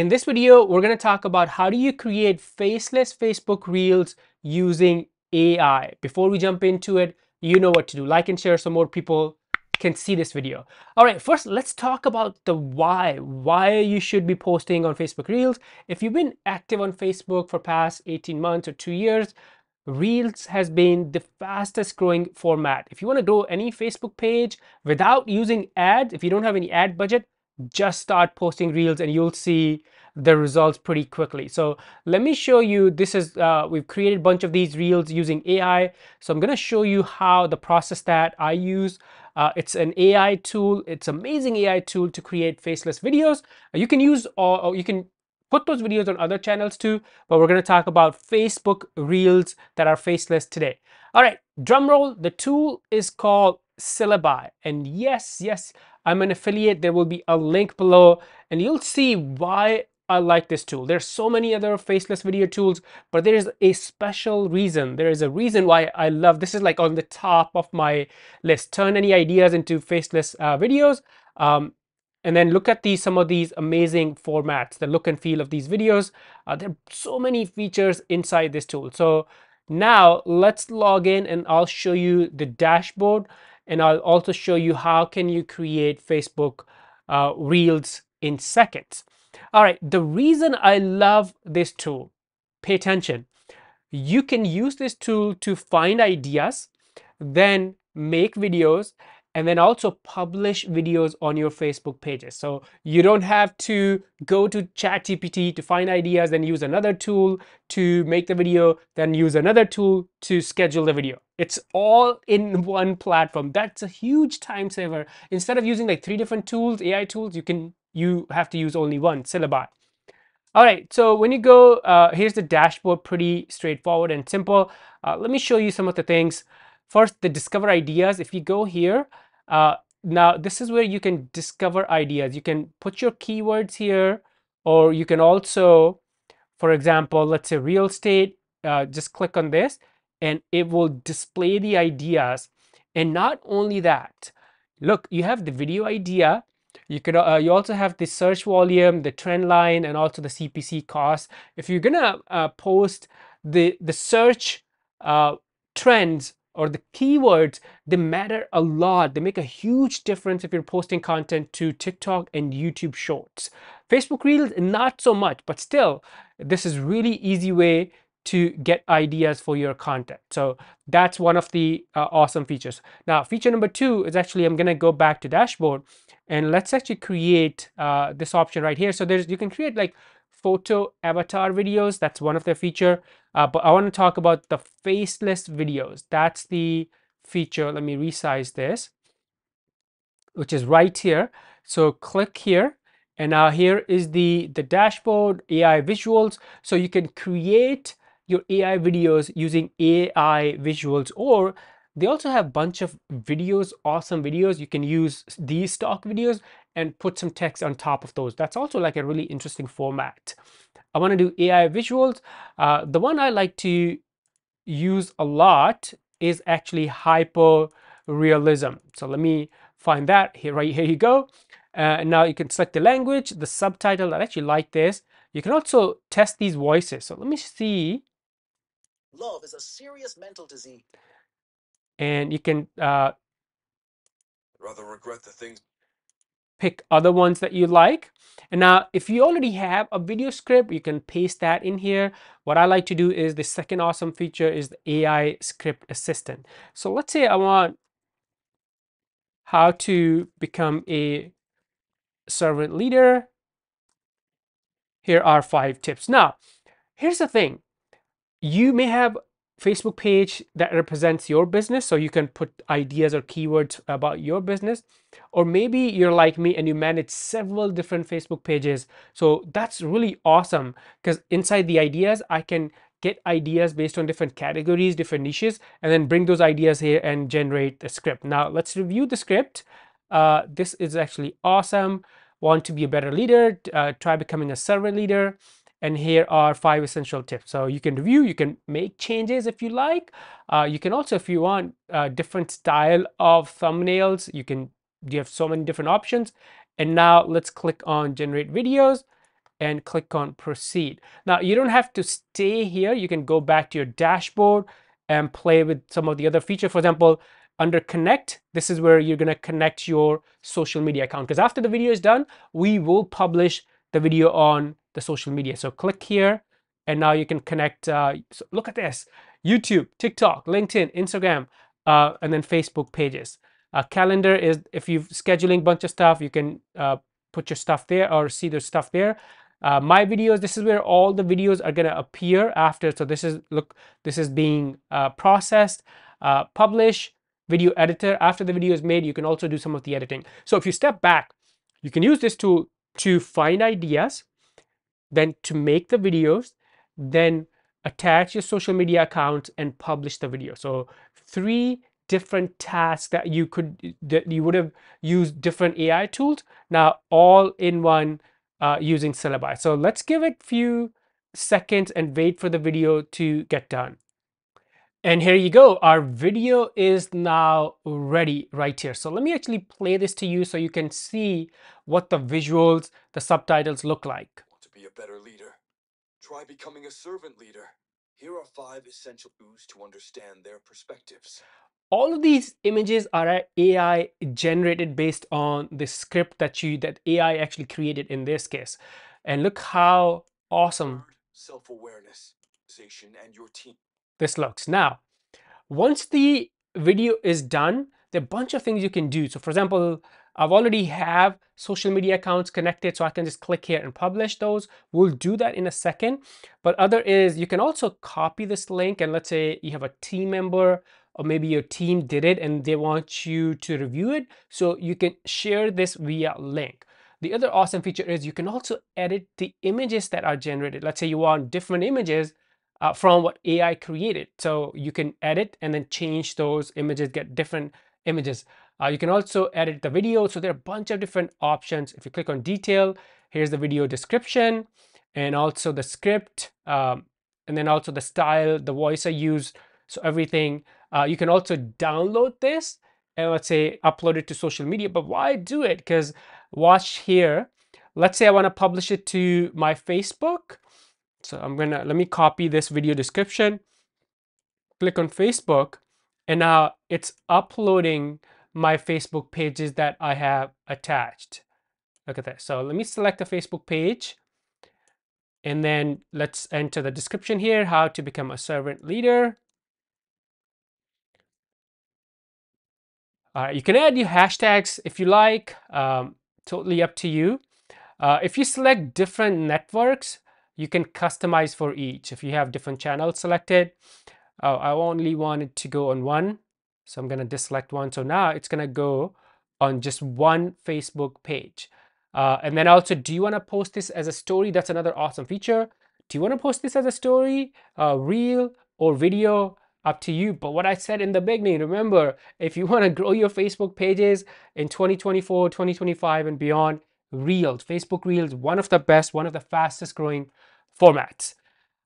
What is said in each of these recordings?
In this video, we're going to talk about how do you create faceless Facebook Reels using AI. Before we jump into it, you know what to do. Like and share so more people can see this video. All right, first, let's talk about the why. Why you should be posting on Facebook Reels. If you've been active on Facebook for past 18 months or 2 years, Reels has been the fastest growing format. If you want to grow any Facebook page without using ads, if you don't have any ad budget, just start posting Reels and you'll see the results pretty quickly. So let me show you, this is we've created a bunch of these Reels using AI. So I'm going to show you how the process that I use. It's an AI tool. It's an amazing AI tool to create faceless videos. You can use or you can put those videos on other channels too, but we're going to talk about Facebook Reels that are faceless today. All right, drum roll. The tool is called Syllaby, and yes, I'm an affiliate. There will be a link below and you'll see why I like this tool. There's so many other faceless video tools, but there is a special reason. There is a reason why I love this. Is like on the top of my list. Turn any ideas into faceless videos, and then look at these, some of these amazing formats, the look and feel of these videos. There are so many features inside this tool. So now let's log in and I'll show you the dashboard. And I'll also show you how can you create Facebook Reels in seconds. All right, the reason I love this tool, pay attention. You can use this tool to find ideas, then make videos, and then also publish videos on your Facebook pages. So you don't have to go to ChatGPT to find ideas, then use another tool to make the video, then use another tool to schedule the video. It's all in one platform. That's a huge time saver. Instead of using like 3 different tools, AI tools, you have to use only one, Syllabi. All right, so when you go, here's the dashboard, pretty straightforward and simple. Let me show you some of the things. First, the discover ideas. If you go here, now this is where you can discover ideas. You can put your keywords here, or you can also, for example, let's say real estate, just click on this and it will display the ideas. And not only that, look, you have the video idea. You also have the search volume, the trend line, and also the CPC cost. If you're gonna post the search trends, or the keywords, they matter a lot. They make a huge difference if you're posting content to TikTok and YouTube Shorts. Facebook Reels, not so much, but still, this is really easy way to get ideas for your content. So that's one of the awesome features. Now, feature number 2 is actually, I'm gonna go back to dashboard and let's actually create this option right here. So you can create like photo avatar videos. That's one of their feature, but I want to talk about the faceless videos. That's the feature. Let me resize this, which is right here. So click here, and now here is the dashboard, AI visuals. So you can create your AI videos using AI visuals, or they also have a bunch of videos, awesome videos. You can use these stock videos and put some text on top of those. That's also like a really interesting format. I want to do AI visuals. The one I like to use a lot is actually hyper-realism. So let me find that here. Right here you go. Now you can select the language, the subtitle. I actually like this. You can also test these voices. So let me see. Love is a serious mental disease. And you can rather regret the things. Pick other ones that you like. And now if you already have a video script, you can paste that in here. What I like to do is the second awesome feature is the AI script assistant. So let's say I want how to become a servant leader. Here are 5 tips. Now, here's the thing. You may have Facebook page that represents your business, so you can put ideas or keywords about your business, or maybe you're like me and you manage several different Facebook pages. So that's really awesome, because inside the ideas I can get ideas based on different categories, different niches, and then bring those ideas here and generate the script. Now let's review the script. This is actually awesome. Want to be a better leader? Try becoming a servant leader. And here are 5 essential tips. So you can review, you can make changes if you like. You can also, if you want a different style of thumbnails, you have so many different options. And now let's click on generate videos. and click on proceed. Now you don't have to stay here. You can go back to your dashboard and play with some of the other features. For example, under connect, this is where you're going to connect your social media account, because after the video is done, we will publish the video on the social media. So click here and now you can connect. So look at this, YouTube, TikTok, LinkedIn, Instagram, and then Facebook pages. Calendar is if you're scheduling a bunch of stuff, you can put your stuff there or see the stuff there. My videos, this is where all the videos are going to appear after. So this is, look, this is being processed, publish, video editor. After the video is made, you can also do some of the editing. So if you step back, you can use this tool to find ideas, then to make the videos, then attach your social media account and publish the video. So three different tasks that you could, that you would have used different AI tools, now all in one using Syllaby. So let's give it a few seconds and wait for the video to get done. And here you go, our video is now ready right here. So let me actually play this to you so you can see what the visuals, the subtitles look like. Want to be a better leader? Try becoming a servant leader. Here are 5 essential tools to understand their perspectives. All of these images are AI generated based on the script that AI actually created in this case. And look how awesome self-awareness and your team this looks. Now, once the video is done, there are a bunch of things you can do. So for example, I've already have social media accounts connected, so I can just click here and publish those. We'll do that in a second. But other is you can also copy this link, and let's say you have a team member or maybe your team did it and they want you to review it. So you can share this via link. The other awesome feature is you can also edit the images that are generated. Let's say you want different images from what AI created. So you can edit and then change those images, get different images. You can also edit the video. So there are a bunch of different options. If you click on detail, here's the video description and also the script, and then also the style, the voice I used. So everything, you can also download this and let's say upload it to social media. But why do it? Because watch here, let's say I want to publish it to my Facebook. So I'm going to, let me copy this video description, click on Facebook, and now it's uploading my Facebook pages that I have attached. Look at that. So let me select the Facebook page and then let's enter the description here, how to become a servant leader. You can add your hashtags if you like, totally up to you. If you select different networks, you can customize for each. If you have different channels selected, I only wanted to go on one, so I'm going to deselect one. So now it's going to go on just one Facebook page. And then also, do you want to post this as a story? That's another awesome feature. Do you want to post this as a story, reel, or video? Up to you. But what I said in the beginning, remember, if you want to grow your Facebook pages in 2024, 2025 and beyond, Reels, Facebook Reels, one of the best, one of the fastest growing formats.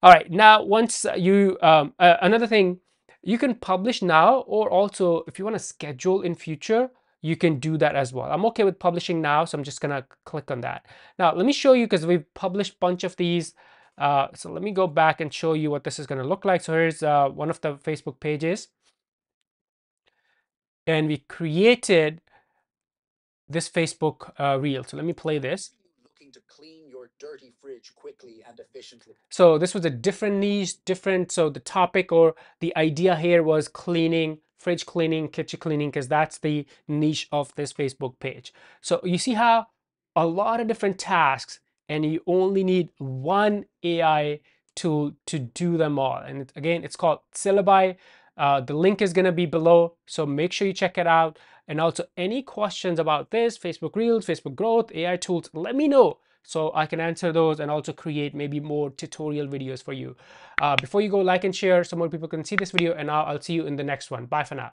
All right, now once you, another thing, you can publish now, or also if you want to schedule in future, you can do that as well. I'm okay with publishing now, so I'm just gonna click on that. Now let me show you, because we've published a bunch of these. So let me go back and show you what this is going to look like. So here's one of the Facebook pages, and we created this Facebook reel. So let me play this. Looking to clean your dirty fridge quickly and efficiently. So this was a different niche, different. So the topic or the idea here was cleaning, fridge cleaning, kitchen cleaning, because that's the niche of this Facebook page. So you see how a lot of different tasks, and you only need one AI tool to do them all. And again, it's called Syllaby. The link is going to be below, so make sure you check it out. And also, any questions about this, Facebook Reels, Facebook growth, AI tools, let me know so I can answer those and also create maybe more tutorial videos for you. Before you go, like and share so more people can see this video, and I'll see you in the next one. Bye for now.